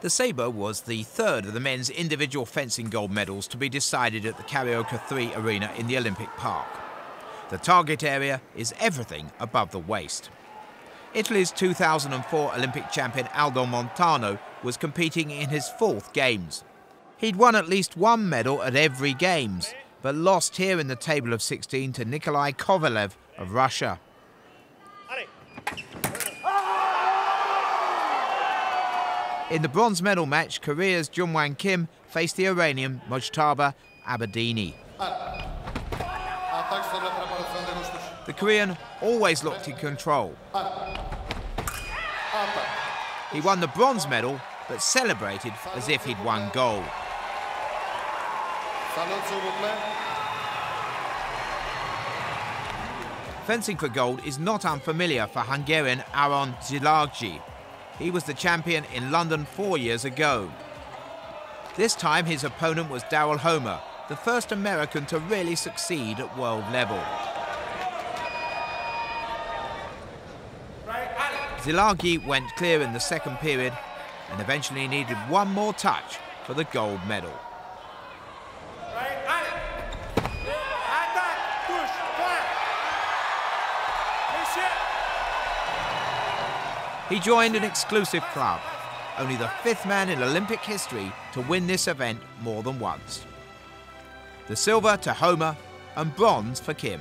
The sabre was the third of the men's individual fencing gold medals to be decided at the Carioca 3 Arena in the Olympic Park. The target area is everything above the waist. Italy's 2004 Olympic champion Aldo Montano was competing in his fourth games. He'd won at least one medal at every games, but lost here in the table of 16 to Nikolai Kovalev of Russia. In the bronze medal match, Korea's Junwang Kim faced the Iranian Mojtaba Abedini. The Korean always looked in control. He won the bronze medal, but celebrated as if he'd won gold. Fencing for gold is not unfamiliar for Hungarian Aron Szilagyi. He was the champion in London 4 years ago. This time his opponent was Daryl Homer, the first American to really succeed at world level. Szilagyi went clear in the second period and eventually needed one more touch for the gold medal. He joined an exclusive club, only the fifth man in Olympic history to win this event more than once. The silver to Homer and bronze for Kim.